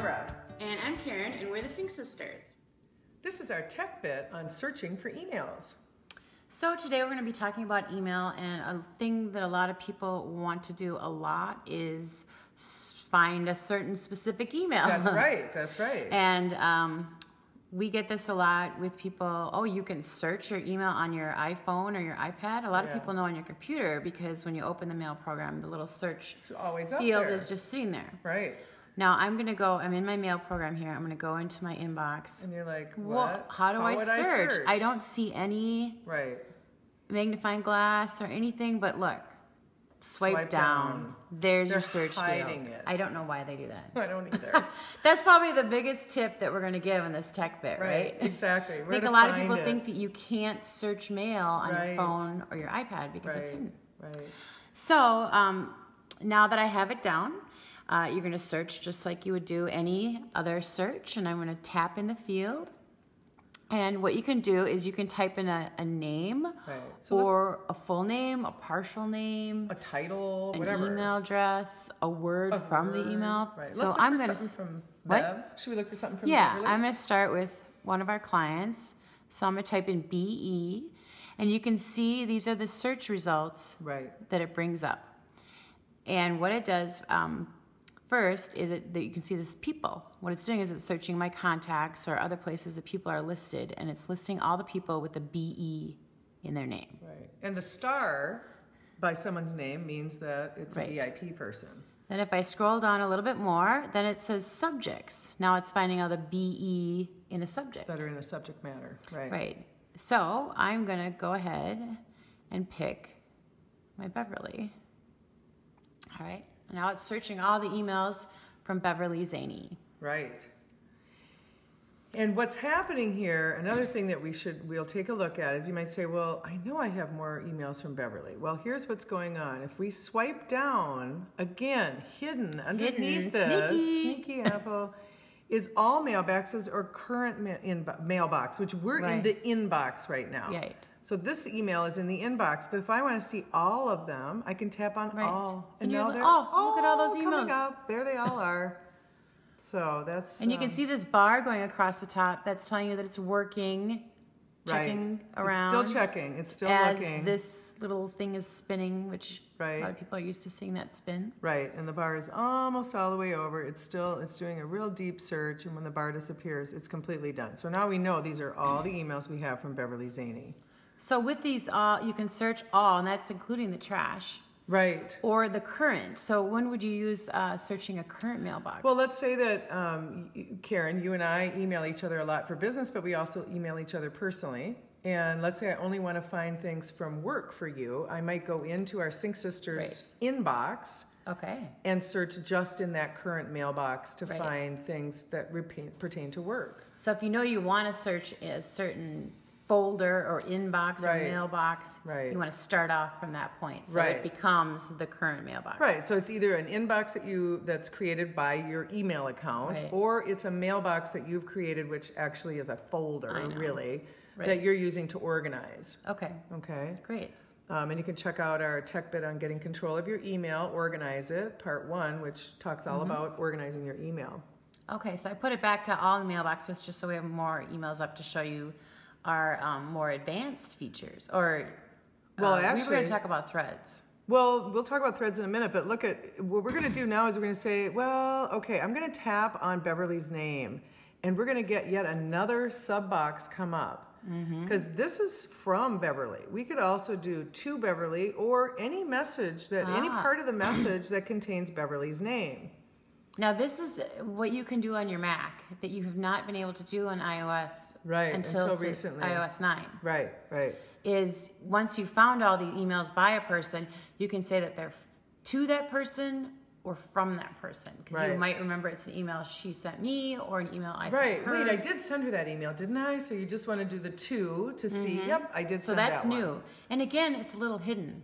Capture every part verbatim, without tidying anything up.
Barbara. And I'm Karen, and we're the Sync Sisters. This is our tech bit on searching for emails. So today we're going to be talking about email, and a thing that a lot of people want to do a lot is find a certain specific email. That's right, that's right. And um, we get this a lot with people, oh, you can search your email on your iPhone or your iPad. A lot yeah. of people know on your computer, because when you open the mail program, the little search it's always up field there. Is just sitting there. Right. Now I'm going to go, I'm in my mail program here, I'm going to go into my inbox. And you're like, what? Well, how do how I, search? I search? I don't see any right. magnifying glass or anything, but look. Swipe, Swipe down. down. There's They're your search field. It. I don't know why they do that. I don't either. That's probably the biggest tip that we're going to give in this tech bit, right? right? Exactly. Where I think a lot of people it. think that you can't search mail on right. your phone or your iPad because right. it's hidden. Right. So um, now that I have it down, uh, you're going to search just like you would do any other search, and I'm going to tap in the field. And what you can do is you can type in a, a name right. so or a full name, a partial name, a title, an whatever. email address, a word a from word. the email. Right. So let's look I'm going to from what? Bev. Should we look for something from Yeah, Beverly? I'm going to start with one of our clients. So I'm going to type in B E, and you can see these are the search results right. that it brings up. And what it does um, first is it that you can see this people. What it's doing is it's searching my contacts or other places that people are listed, and it's listing all the people with a B E in their name. Right. And the star by someone's name means that it's right. a V I P person. Then if I scroll down a little bit more, then it says subjects. Now it's finding all the B E in a subject. That are in a subject matter. Right. Right. So I'm going to go ahead and pick my Beverly. All right. Now it's searching all the emails from Beverly Zaney. Right. And what's happening here, another thing that we should, we'll take a look at is you might say, well, I know I have more emails from Beverly. Well, here's what's going on. If we swipe down, again, hidden underneath hidden. this, sneaky, sneaky apple, is all mailboxes or current ma inbo mailbox, which we're right. in the inbox right now. Right. So this email is in the inbox, but if I want to see all of them, I can tap on right. all. And, and now they're oh, oh, look at all those emails. Up. There they all are. So that's... And um, you can see this bar going across the top that's telling you that it's working, checking right. around. It's still checking. It's still as looking. As this little thing is spinning, which right. a lot of people are used to seeing that spin. Right, and the bar is almost all the way over. It's still, it's doing a real deep search, and when the bar disappears, it's completely done. So now we know these are all the emails we have from Beverly Zaney. So with these all, you can search all, and that's including the trash. Right. Or the current. So when would you use uh, searching a current mailbox? Well, let's say that, um, Karen, you and I email each other a lot for business, but we also email each other personally. And let's say I only want to find things from work for you. I might go into our Sync Sisters right. inbox okay. and search just in that current mailbox to right. find things that pertain to work. So if you know you want to search a certain... folder or inbox right. or mailbox, right. you want to start off from that point. So right. it becomes the current mailbox. Right, so it's either an inbox that you that's created by your email account right. or it's a mailbox that you've created, which actually is a folder, really, right. that you're using to organize. Okay, Okay. great. Um, and you can check out our tech bit on getting control of your email, organize it, part one, which talks all mm-hmm. about organizing your email. Okay, so I put it back to all the mailboxes just so we have more emails up to show you are um, more advanced features, or uh, well, actually, we were going to talk about threads. Well, we'll talk about threads in a minute, but look at what we're going to do now is we're going to say, well, okay, I'm going to tap on Beverly's name, and we're going to get yet another sub box come up because mm-hmm. this is from Beverly. We could also do to Beverly or any message that ah. any part of the message that contains Beverly's name. Now this is what you can do on your Mac that you have not been able to do on iOS right, until, until recently. iOS nine. Right, right. Is once you found all the emails by a person, you can say that they're to that person or from that person. Because right. you might remember it's an email she sent me or an email I right. sent her. Right, wait, I did send her that email, didn't I? So you just want to do the two to mm-hmm. see, yep, I did so send that one. So that's new. And again, it's a little hidden.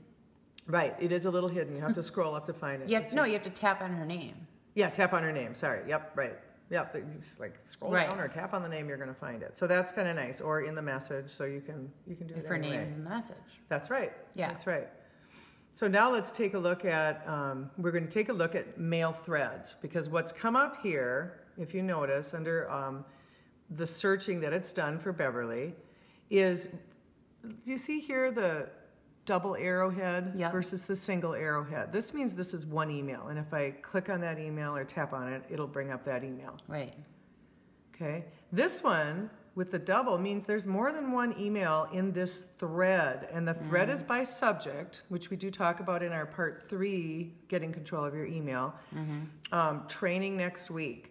Right, it is a little hidden. You have to scroll up to find it. You have, no, is... you have to tap on her name. Yeah, tap on her name. Sorry. Yep, right. Yep, you just like scroll right. down or tap on the name, you're going to find it. So that's kind of nice. Or in the message, so you can you can do if it her anyway. Name's in the message. That's right. Yeah, that's right. So now let's take a look at. Um, we're going to take a look at mail threads because what's come up here if you notice, under um, the searching that it's done for Beverly, is, do you see here the double arrowhead yep. versus the single arrowhead? This means this is one email, and if I click on that email or tap on it, it'll bring up that email. Right. Okay. This one with the double means there's more than one email in this thread, and the thread mm. is by subject, which we do talk about in our part three, getting control of your email, mm-hmm. um, training next week.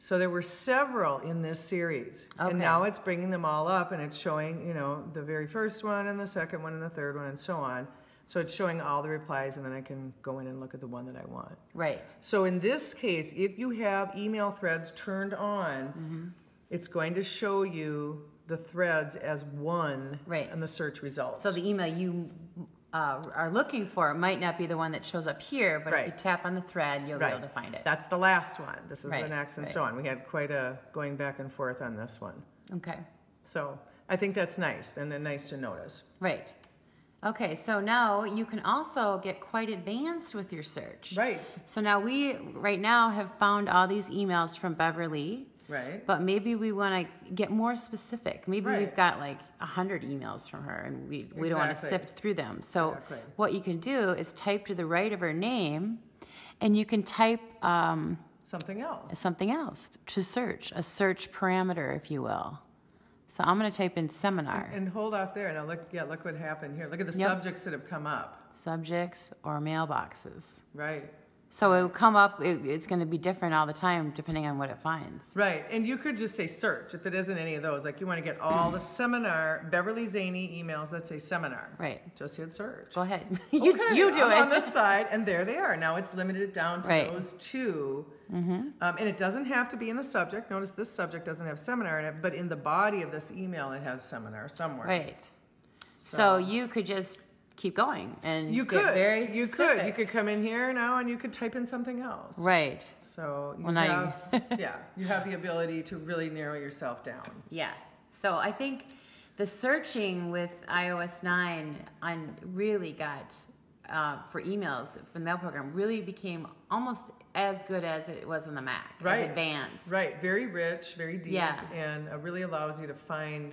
So there were several in this series, okay. and now it's bringing them all up, and it's showing, you know, the very first one and the second one and the third one and so on. So it's showing all the replies, and then I can go in and look at the one that I want. Right. So in this case, if you have email threads turned on, mm-hmm. it's going to show you the threads as one right. in the search results. So the email you uh, are looking for might not be the one that shows up here, but right. if you tap on the thread, you'll right. be able to find it. That's the last one. This is right. the next, and right. so on. We had quite a going back and forth on this one. Okay. So I think that's nice, and then nice to notice. Right. Okay, so now you can also get quite advanced with your search. Right. So now we, right now, have found all these emails from Beverly. Right. But maybe we want to get more specific. Maybe right. we've got like a hundred emails from her, and we, we exactly. don't want to sift through them. So exactly. what you can do is type to the right of her name, and you can type... Um, something else. Something else to search, a search parameter, if you will. So I'm going to type in seminar. And, and hold off there. Now look, yeah, look what happened here. Look at the yep. subjects that have come up. Subjects or mailboxes. Right. So it will come up. It, it's going to be different all the time, depending on what it finds. Right. And you could just say search if it isn't any of those. Like you want to get all the seminar Beverly Zaney emails that say seminar. Right. Just hit search. Go ahead. you, okay. you do I'm it on this side, and there they are. Now it's limited down to right. those two. Mm-hmm. Um, and it doesn't have to be in the subject. Notice this subject doesn't have seminar in it, but in the body of this email it has seminar somewhere. Right. So, so you could just keep going and you get could. very specific. You could. You could come in here now and you could type in something else. Right. So you well, have, now you yeah, you have the ability to really narrow yourself down. Yeah. So I think the searching with i O S nine on really got... Uh, for emails for the mail program really became almost as good as it was on the Mac, right. as advanced. Right, very rich, very deep, yeah. and uh, really allows you to find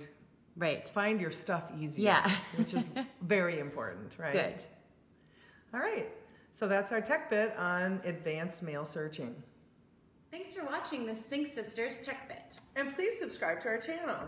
right. find your stuff easier, yeah. which is very important, right? Good. All right, so that's our tech bit on advanced mail searching. Thanks for watching the Sync Sisters Tech Bit. And please subscribe to our channel.